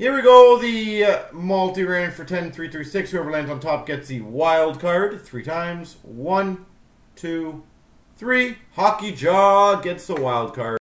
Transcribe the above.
Here we go, the multi-random for 10, 3 through 6. Whoever lands on top gets the wild card three times. 1, 2, 3. Hockey Jaw gets the wild card.